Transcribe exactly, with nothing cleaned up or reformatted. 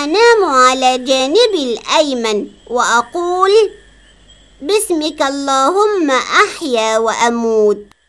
وأنام على جانبي الأيمن وأقول بسمك اللهم أحيا وأموت.